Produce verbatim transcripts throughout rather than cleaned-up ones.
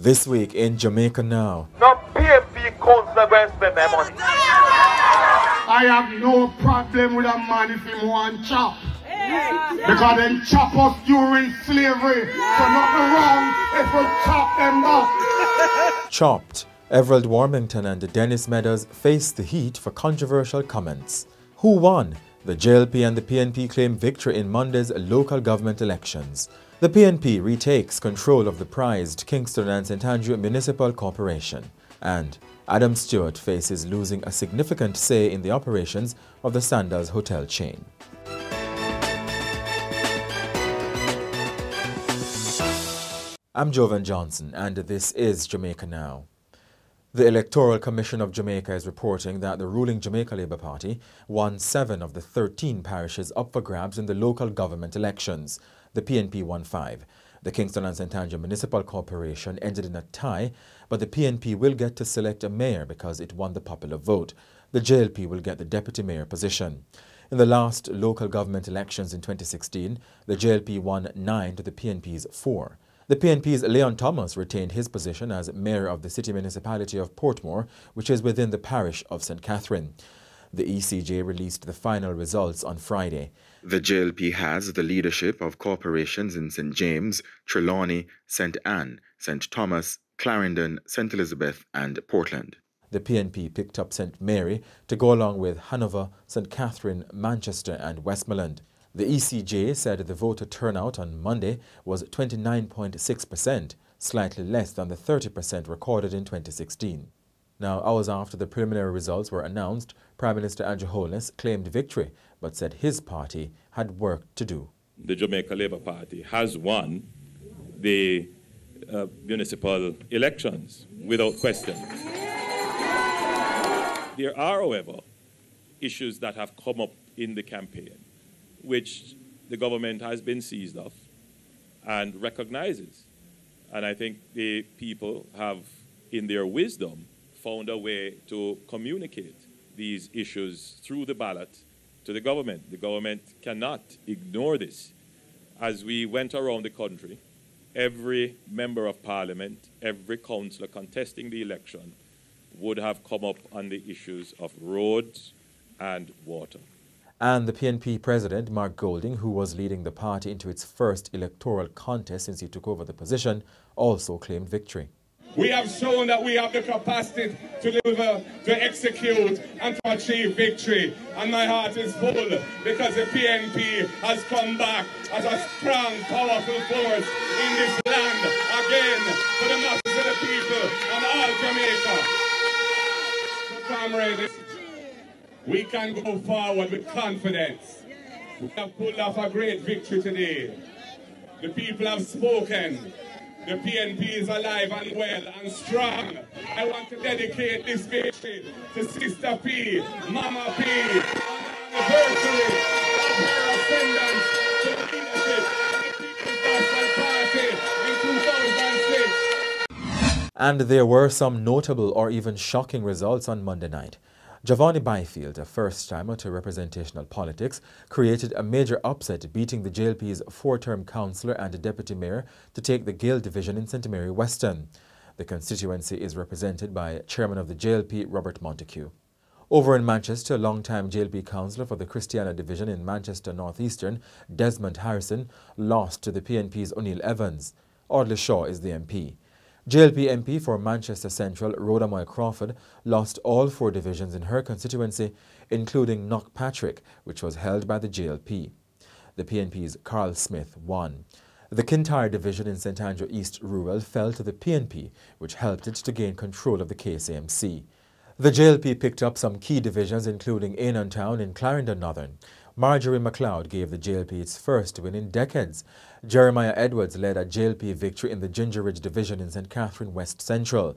This week in Jamaica Now. No P N P conservative members. I have no problem with a man if he want chop. Yeah. Because they chop us during slavery. Yeah. So nothing wrong if we chop them up. Chopped. Everald Warmington and Dennis Meadows faced the heat for controversial comments. Who won? The J L P and the P N P claim victory in Monday's local government elections. The P N P retakes control of the prized Kingston and St Andrew Municipal Corporation. And Adam Stewart faces losing a significant say in the operations of the Sandals hotel chain. I'm Jovan Johnson and this is Jamaica Now. The Electoral Commission of Jamaica is reporting that the ruling Jamaica Labour Party won seven of the thirteen parishes up for grabs in the local government elections. The P N P won five. The Kingston and St Andrew Municipal Corporation ended in a tie, but the P N P will get to select a mayor because it won the popular vote. The J L P will get the deputy mayor position. In the last local government elections in twenty sixteen, the J L P won nine to the P N P's four. The P N P's Leon Thomas retained his position as mayor of the city municipality of Portmore, which is within the parish of Saint Catherine. The E C J released the final results on Friday. The J L P has the leadership of corporations in Saint James, Trelawney, Saint Anne, Saint Thomas, Clarendon, Saint Elizabeth and Portland. The P N P picked up Saint Mary to go along with Hanover, Saint Catherine, Manchester and Westmoreland. The E C J said the voter turnout on Monday was twenty-nine point six percent, slightly less than the thirty percent recorded in twenty sixteen. Now, hours after the preliminary results were announced, Prime Minister Andrew Holness claimed victory, but said his party had work to do. The Jamaica Labour Party has won the uh, municipal elections, without question. There are, however, issues that have come up in the campaign, which the government has been seized of and recognizes. And I think the people have, in their wisdom, found a way to communicate these issues through the ballot to the government. The government cannot ignore this. As we went around the country, every member of parliament, every councillor contesting the election would have come up on the issues of roads and water. And the P N P president, Mark Golding, who was leading the party into its first electoral contest since he took over the position, also claimed victory. We have shown that we have the capacity to deliver, to execute and to achieve victory. And my heart is full because the P N P has come back as a strong, powerful force in this land again for the masses of the people and all Jamaica. So, comrades, we can go forward with confidence. We have pulled off a great victory today. The people have spoken. The P N P is alive and well and strong. I want to dedicate this victory to Sister P, Mama P, and the anniversary of her ascendance to the leadership of the People's National Party in two thousand six. And there were some notable or even shocking results on Monday night. Giovanni Byfield, a first-timer to representational politics, created a major upset, beating the J L P's four-term councillor and deputy mayor to take the Gale division in Saint Mary Weston. The constituency is represented by chairman of the J L P, Robert Montague. Over in Manchester, long-time J L P councillor for the Christiana division in Manchester Northeastern, Desmond Harrison, lost to the P N P's O'Neill Evans. Audley Shaw is the M P. J L P M P for Manchester Central, Rhoda Moy Crawford, lost all four divisions in her constituency, including Knockpatrick, which was held by the J L P. The P N P's Carl Smith won. The Kintyre division in Saint Andrew East Rural fell to the P N P, which helped it to gain control of the K C M C. The J L P picked up some key divisions, including Ainon Town in Clarendon Northern. Marjorie McLeod gave the J L P its first win in decades. Jeremiah Edwards led a J L P victory in the Ginger Ridge division in Saint Catherine West Central.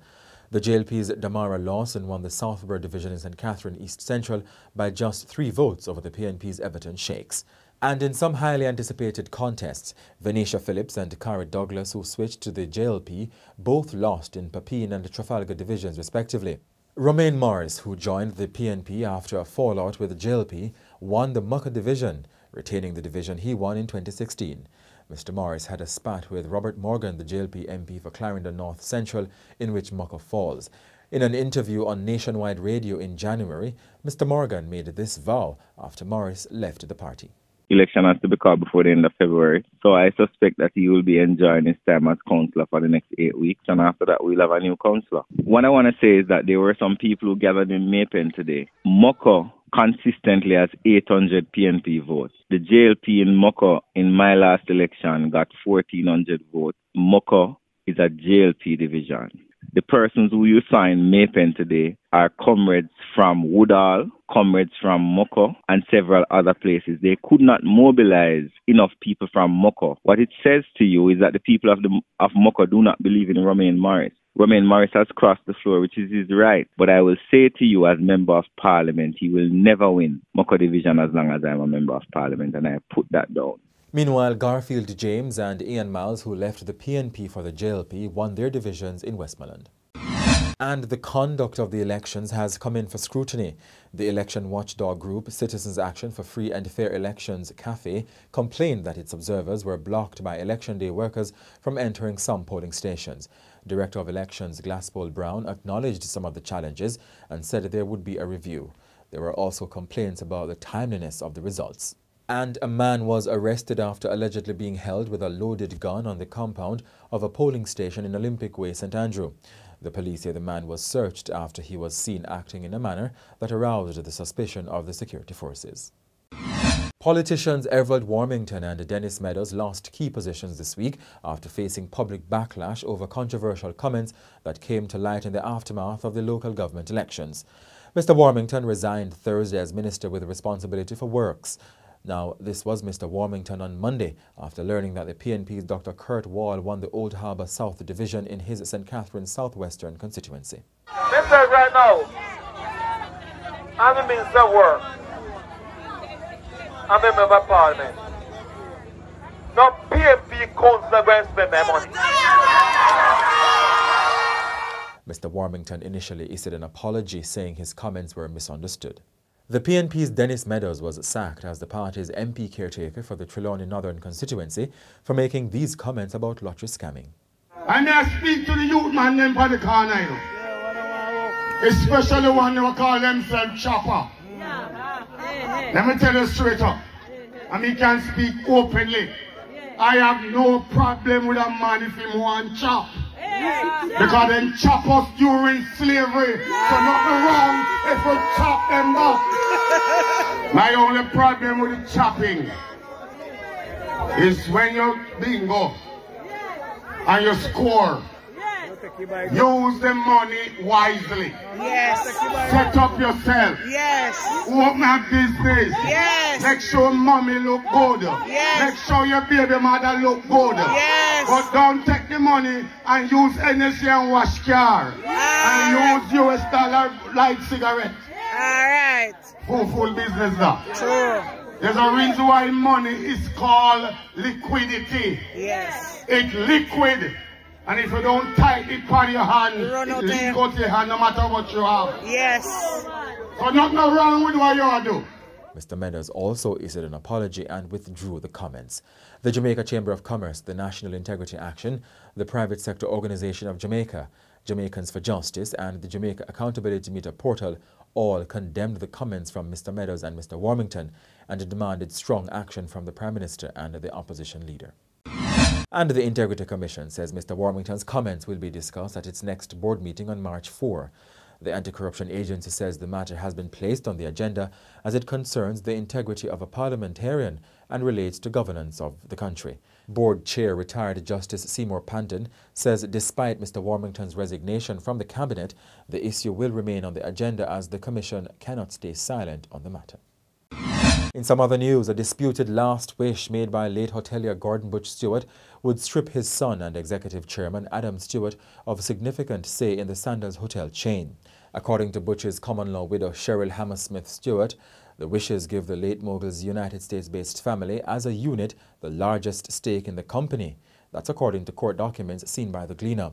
The J L P's Damara Lawson won the Southborough division in Saint Catherine East Central by just three votes over the P N P's Everton Shakes. And in some highly anticipated contests, Venetia Phillips and Kyra Douglas, who switched to the J L P, both lost in Papine and Trafalgar divisions respectively. Romaine Morris, who joined the P N P after a fallout with the J L P, won the Mucka division, retaining the division he won in twenty sixteen. Mr Morris had a spat with Robert Morgan, the J L P M P for Clarendon North Central, in which Mocha falls. In an interview on Nationwide Radio in January, Mr Morgan made this vow after Morris left the party. Election has to be called before the end of February, so I suspect that he will be enjoying his time as councillor for the next eight weeks, and after that we'll have a new councillor. What I want to say is that there were some people who gathered in Maypen today. Mocha consistently has eight hundred P N P votes. The J L P in Mocha in my last election got fourteen hundred votes. Mocha is a J L P division. The persons who you saw in Maypen today are comrades from Woodall, comrades from Mocha, and several other places. They could not mobilize enough people from Mocha. What it says to you is that the people of, the, of Mocha do not believe in Romaine Morris. Romaine Morris has crossed the floor, which is his right. But I will say to you as Member of Parliament, he will never win Mocha Division as long as I'm a Member of Parliament, and I put that down. Meanwhile, Garfield James and Ian Miles, who left the P N P for the J L P, won their divisions in Westmoreland. And the conduct of the elections has come in for scrutiny. The election watchdog group Citizens Action for Free and Fair Elections, CAFE, complained that its observers were blocked by election day workers from entering some polling stations. Director of Elections Glaspole Brown acknowledged some of the challenges and said there would be a review. There were also complaints about the timeliness of the results. And a man was arrested after allegedly being held with a loaded gun on the compound of a polling station in Olympic Way, St Andrew. The police say the man was searched after he was seen acting in a manner that aroused the suspicion of the security forces. Politicians Everald Warmington and Dennis Meadows lost key positions this week after facing public backlash over controversial comments that came to light in the aftermath of the local government elections. Mister Warmington resigned Thursday as Minister with responsibility for works. Now, this was Mister Warmington on Monday after learning that the P N P's Doctor Kurt Wall won the Old Harbour South Division in his St Catherine's Southwestern constituency. This is right now, I'm the Minister of Work. I'm a Member of Parliament. No P N P councillor going to spend my money. Mister Warmington initially issued an apology, saying his comments were misunderstood. The P N P's Dennis Meadows was sacked as the party's M P caretaker for the Trelawney Northern constituency for making these comments about lottery scamming. And I speak to the youth man them for the corner, you know. Yeah, well, especially one who call themselves Chopper. Yeah. Hey, hey. Let me tell you straight up, I mean, can speak openly. I have no problem with a man if he want chop. Yeah. Because them chop us during slavery, yeah. So nothing wrong if we chop them up. My only problem with the chopping is when you bingo and you score, yes. Use the money wisely. Yes. Set up yourself. Yes. Open a business. Yes. Make sure mommy look good. Yes. Make sure your baby mother look good. Yes. But don't take the money and use energy and wash car. Yeah. And use U S dollar light cigarette. Alright. Full full business now. True. There's a reason why money is called liquidity. Yes. It's liquid. And if you don't tie it on your hand, it leak out your hand no matter what you have. Yes. So nothing wrong with what you are doing. Mister Meadows also issued an apology and withdrew the comments. The Jamaica Chamber of Commerce, the National Integrity Action, the Private Sector Organization of Jamaica, Jamaicans for Justice and the Jamaica Accountability Meter Portal all condemned the comments from Mister Meadows and Mister Warmington and demanded strong action from the Prime Minister and the opposition leader. And the Integrity Commission says Mister Warmington's comments will be discussed at its next board meeting on March fourth. The anti-corruption agency says the matter has been placed on the agenda as it concerns the integrity of a parliamentarian and relates to governance of the country. Board Chair retired Justice Seymour Panton says despite Mister Warmington's resignation from the cabinet, the issue will remain on the agenda as the commission cannot stay silent on the matter. In some other news, a disputed last wish made by late hotelier Gordon Butch Stewart would strip his son and executive chairman Adam Stewart of significant say in the Sandals hotel chain. According to Butch's common-law widow Cheryl Hammersmith Stewart, the wishes give the late mogul's United States-based family as a unit the largest stake in the company. That's according to court documents seen by the Gleaner.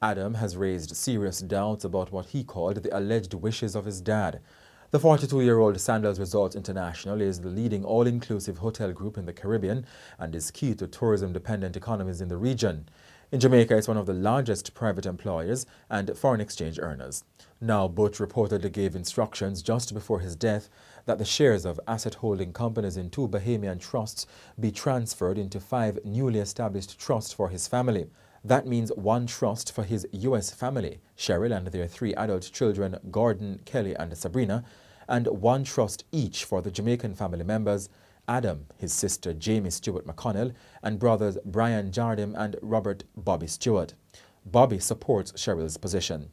Adam has raised serious doubts about what he called the alleged wishes of his dad. The forty-two-year-old Sandals Resort International is the leading all-inclusive hotel group in the Caribbean and is key to tourism-dependent economies in the region. In Jamaica, it's one of the largest private employers and foreign exchange earners. Now, Butch reportedly gave instructions just before his death that the shares of asset-holding companies in two Bahamian trusts be transferred into five newly established trusts for his family. That means one trust for his U S family, Cheryl and their three adult children, Gordon, Kelly and Sabrina, and one trust each for the Jamaican family members, Adam, his sister Jamie Stewart McConnell, and brothers Brian Jardim and Robert Bobby Stewart. Bobby supports Cheryl's position.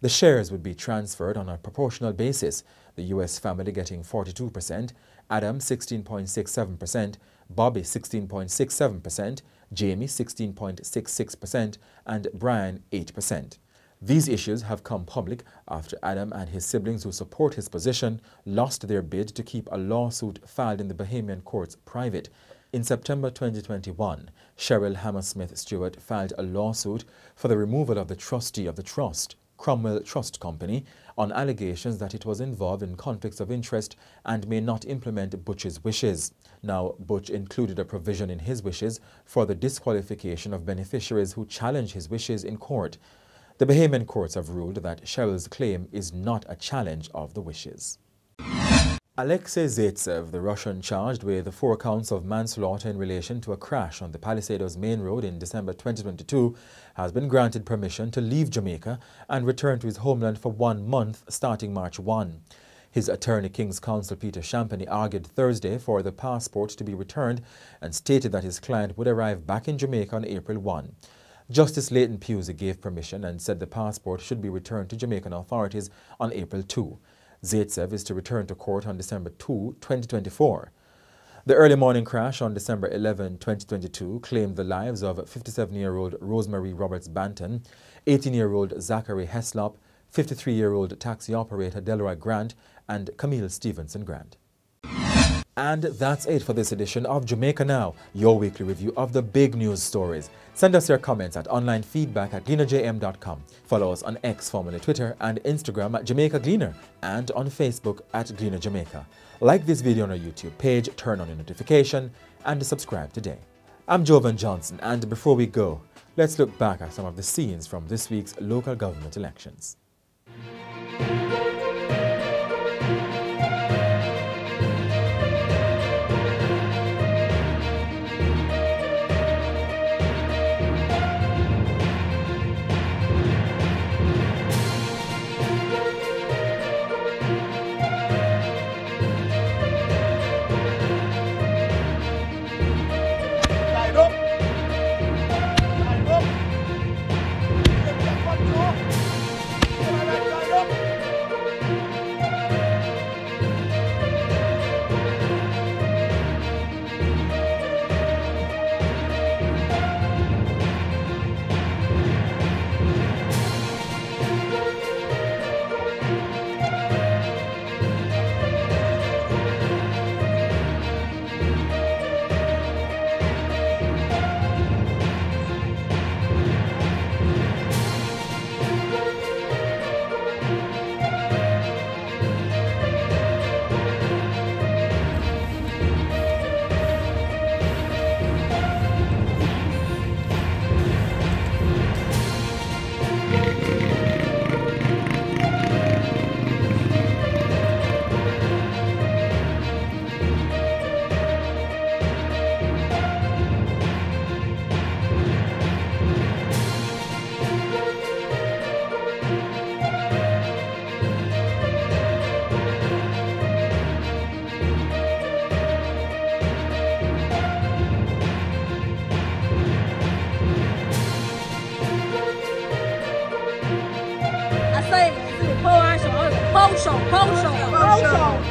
The shares would be transferred on a proportional basis, the U S family getting forty-two percent, Adam sixteen point six seven percent, Bobby sixteen point six seven percent, Jamie sixteen point six six percent, and Brian eight percent. These issues have come public after Adam and his siblings who support his position lost their bid to keep a lawsuit filed in the Bahamian courts private. In September twenty twenty-one, Cheryl Hammersmith Stewart filed a lawsuit for the removal of the trustee of the trust, Cromwell Trust Company, on allegations that it was involved in conflicts of interest and may not implement Butch's wishes. Now, Butch included a provision in his wishes for the disqualification of beneficiaries who challenge his wishes in court. The Bahamian courts have ruled that Cheryl's claim is not a challenge of the wishes. Alexei Zaitsev, the Russian charged with four counts of manslaughter in relation to a crash on the Palisados main road in December twenty twenty-two, has been granted permission to leave Jamaica and return to his homeland for one month starting March first. His attorney, King's Counsel Peter Champagny, argued Thursday for the passport to be returned and stated that his client would arrive back in Jamaica on April first. Justice Leighton Pusey gave permission and said the passport should be returned to Jamaican authorities on April second. Zaitsev is to return to court on December second, twenty twenty-four. The early morning crash on December eleventh, twenty twenty-two claimed the lives of fifty-seven-year-old Rosemary Roberts Banton, eighteen-year-old Zachary Heslop, fifty-three-year-old taxi operator Delroy Grant, and Camille Stevenson Grant. And that's it for this edition of Jamaica Now, your weekly review of the big news stories. Send us your comments at online feedback at gleaner j m dot com. Follow us on X, formerly Twitter, and Instagram at Jamaica Gleaner, and on Facebook at Gleaner Jamaica. Like this video on our YouTube page, turn on your notification, and subscribe today. I'm Jovan Johnson, and before we go, let's look back at some of the scenes from this week's local government elections. Hold on, hold on, hold on.